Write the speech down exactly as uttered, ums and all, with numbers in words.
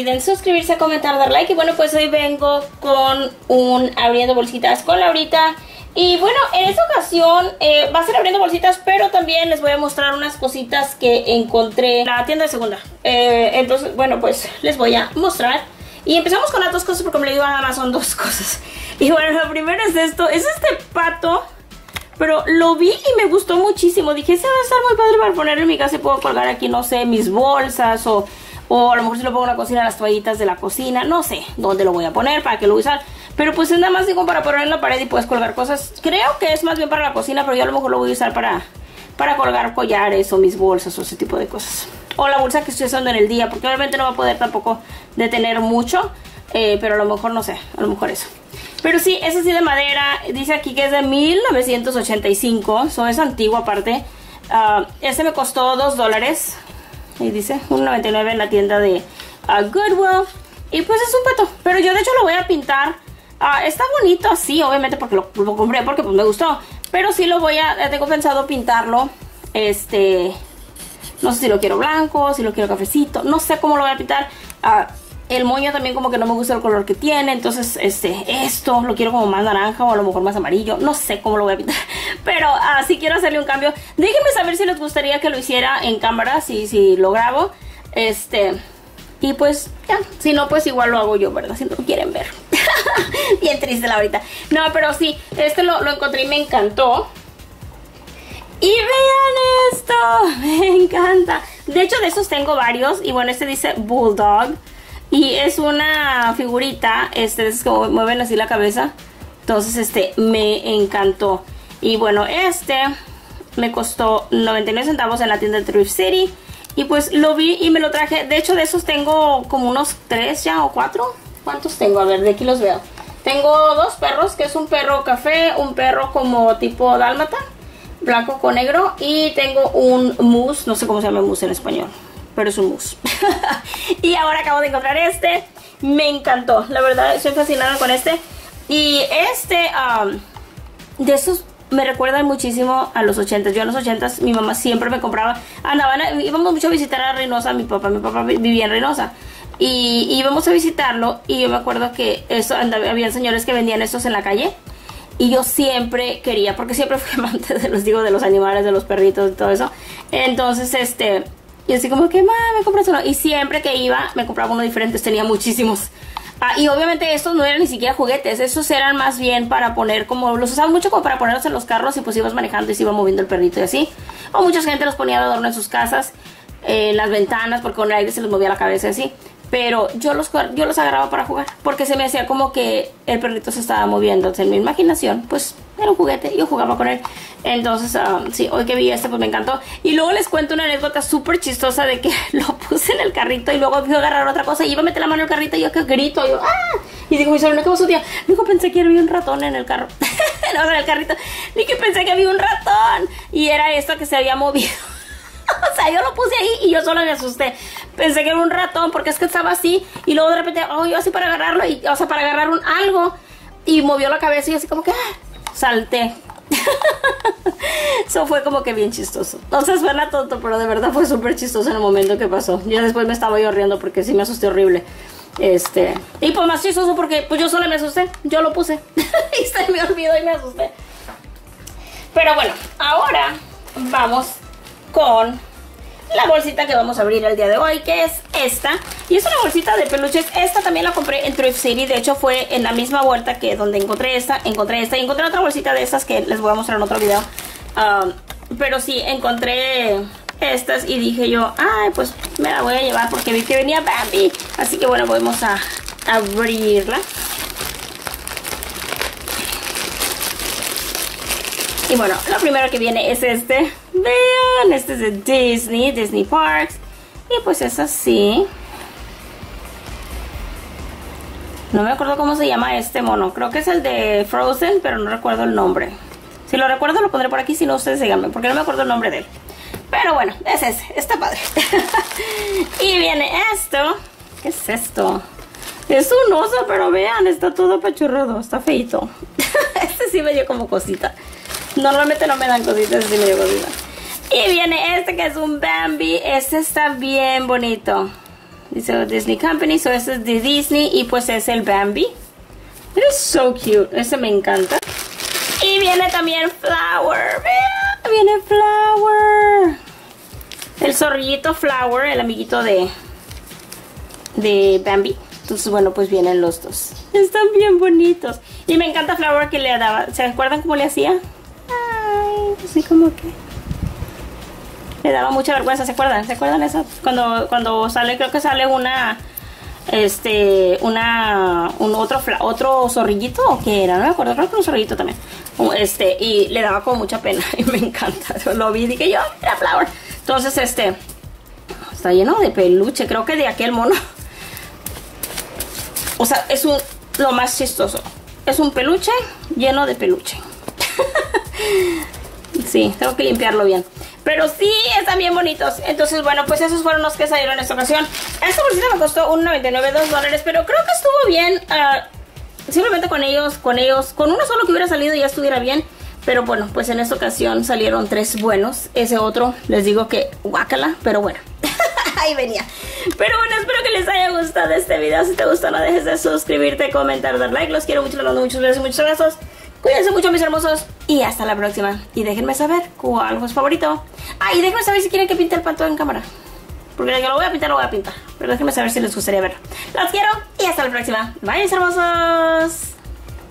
olviden suscribirse, comentar, dar like. Y bueno, pues hoy vengo con un abriendo bolsitas con Laurita. Y bueno, en esta ocasión eh, va a ser abriendo bolsitas, pero también les voy a mostrar unas cositas que encontré en la tienda de segunda. eh, Entonces, bueno, pues les voy a mostrar. Y empezamos con las dos cosas porque me lo digo, nada más son dos cosas. Y bueno, lo primero es esto, es este pato. Pero lo vi y me gustó muchísimo. Dije, ese va a estar muy padre para ponerlo en mi casa. Puedo colgar aquí, no sé, mis bolsas o, o a lo mejor si lo pongo en la cocina, las toallitas de la cocina. No sé dónde lo voy a poner, para qué lo voy a usar. Pero pues es nada más digo para poner en la pared y puedes colgar cosas. Creo que es más bien para la cocina, pero yo a lo mejor lo voy a usar para, para colgar collares o mis bolsas o ese tipo de cosas. O la bolsa que estoy usando en el día, porque obviamente no va a poder tampoco detener mucho. Eh, pero a lo mejor, no sé, a lo mejor eso. Pero sí, es así de madera. Dice aquí que es de mil novecientos ochenta y cinco. Eso es antiguo aparte. Uh, este me costó dos dólares. Y dice uno noventa y nueve en la tienda de uh, Goodwill. Y pues es un pato. Pero yo de hecho lo voy a pintar. Uh, está bonito, sí, obviamente porque lo, lo compré, porque pues me gustó. Pero sí lo voy a... Tengo pensado pintarlo. Este... No sé si lo quiero blanco, si lo quiero cafecito. No sé cómo lo voy a pintar. Uh, El moño también como que no me gusta el color que tiene. Entonces, este, esto lo quiero como más naranja o a lo mejor más amarillo. No sé cómo lo voy a pintar. Pero uh, si quiero hacerle un cambio, déjenme saber si les gustaría que lo hiciera en cámara. Si, si lo grabo. Este, y pues, ya. Si no, pues igual lo hago yo, ¿verdad? Si no lo quieren ver. Bien triste la ahorita. No, pero sí, este lo, lo encontré y me encantó. Y vean esto. Me encanta. De hecho, de esos tengo varios. Y bueno, este dice Bulldog. Y es una figurita, este, es como mueven así la cabeza. Entonces, este, me encantó. Y bueno, este me costó noventa y nueve centavos en la tienda de Thrift City. Y pues lo vi y me lo traje. De hecho, de esos tengo como unos tres ya o cuatro. ¿Cuántos tengo? A ver, de aquí los veo. Tengo dos perros, que es un perro café, un perro como tipo dálmata, blanco con negro. Y tengo un mousse, no sé cómo se llama mousse en español. Pero es un mousse. Y ahora acabo de encontrar este. Me encantó. La verdad, estoy fascinada con este. Y este, um, de esos me recuerdan muchísimo a los ochentas. Yo en los ochentas, mi mamá siempre me compraba. Andaban, íbamos mucho a visitar a Reynosa, mi papá. Mi papá vivía en Reynosa. Y íbamos a visitarlo. Y yo me acuerdo que eso, andaba, habían señores que vendían estos en la calle. Y yo siempre quería, porque siempre fui amante de los, digo, de los animales, de los perritos y todo eso. Entonces, este... Y así como que, mamá, me compras uno. Y siempre que iba, me compraba uno diferente. Tenía muchísimos. Ah, y obviamente estos no eran ni siquiera juguetes. Estos eran más bien para poner como... Los usaban mucho como para ponerlos en los carros. Y pues ibas manejando y se iba moviendo el perrito y así. O mucha gente los ponía de adorno en sus casas. Eh, en las ventanas. Porque con el aire se les movía la cabeza y así. Pero yo los, yo los agarraba para jugar. Porque se me hacía como que el perrito se estaba moviendo. Entonces en mi imaginación, pues... Era un juguete, yo jugaba con él. Entonces, um, sí, hoy que vi este, pues me encantó. Y luego les cuento una anécdota súper chistosa de que lo puse en el carrito y luego fui a agarrar otra cosa y iba a meter la mano en el carrito y yo que grito, yo, ¡ah! Y digo, mi sobrina, ¿qué pasó, tía? Digo, pensé que había un ratón en el carro. No, en el carrito. Dije, pensé que había un ratón. Y era esto que se había movido. O sea, yo lo puse ahí y yo solo me asusté. Pensé que era un ratón porque es que estaba así. Y luego de repente, oh, yo así para agarrarlo. Y, o sea, para agarrar un algo. Y movió la cabeza y así como que, ¡ah! Salté. Eso fue como que bien chistoso. O sea, suena tonto, pero de verdad fue súper chistoso en el momento que pasó. Ya después me estaba yo riendo porque sí me asusté horrible. Este. Y pues más chistoso porque pues yo solo me asusté. Yo lo puse. Y se me olvidó y me asusté. Pero bueno, ahora vamos con la bolsita que vamos a abrir el día de hoy, que es esta. Y es una bolsita de peluches. Esta también la compré en Thrift City. De hecho fue en la misma vuelta que donde encontré esta. Encontré esta y encontré otra bolsita de estas que les voy a mostrar en otro video. um, Pero sí, encontré estas y dije yo, ay, pues me la voy a llevar porque vi que venía Bambi. Así que bueno, vamos a abrirla. Y bueno, lo primero que viene es este. Vean, este es de Disney, Disney Parks. Y pues es así. No me acuerdo cómo se llama este mono. Creo que es el de Frozen, pero no recuerdo el nombre. Si lo recuerdo lo pondré por aquí, si no ustedes díganme, porque no me acuerdo el nombre de él. Pero bueno, es ese, está padre. Y viene esto. ¿Qué es esto? Es un oso, pero vean, está todo pechurrudo, está feito. Este sí me dio como cosita. Normalmente no me dan cositas, así me dio cositas. Y viene este que es un Bambi. Este está bien bonito. Dice la Disney Company. So este es de Disney y pues es el Bambi. It is so cute. Este me encanta. Y viene también Flower. ¡Vean! Viene Flower. El zorrillito Flower, el amiguito de, de Bambi. Entonces, bueno, pues vienen los dos. Están bien bonitos. Y me encanta Flower que le daba. ¿Se acuerdan cómo le hacía? Ay, así como que... le daba mucha vergüenza, ¿se acuerdan? ¿Se acuerdan eso? Cuando, cuando sale, creo que sale una, este, una, un otro, otro zorrillito, ¿o qué era? No me acuerdo, creo que un zorrillito también. Este, y le daba como mucha pena, y me encanta. Yo lo vi y dije yo, mira Flower. Entonces, este, está lleno de peluche, creo que de aquel mono. O sea, es un, lo más chistoso. Es un peluche lleno de peluche. Sí, tengo que limpiarlo bien. Pero sí, están bien bonitos. Entonces, bueno, pues esos fueron los que salieron en esta ocasión. Esta bolsita me costó uno noventa y nueve, dos dólares. Pero creo que estuvo bien. Uh, simplemente con ellos, con ellos, con uno solo que hubiera salido ya estuviera bien. Pero bueno, pues en esta ocasión salieron tres buenos. Ese otro, les digo que guácala, pero bueno. Ahí venía. Pero bueno, espero que les haya gustado este video. Si te gustó, no dejes de suscribirte, comentar, dar like. Los quiero mucho, les mando muchos besos y muchos abrazos. Cuídense mucho, mis hermosos, y hasta la próxima. Y déjenme saber cuál fue su favorito. Ah, y déjenme saber si quieren que pinte el pato en cámara. Porque yo lo voy a pintar, lo voy a pintar. Pero déjenme saber si les gustaría verlo. Los quiero y hasta la próxima. Bye, mis hermosos.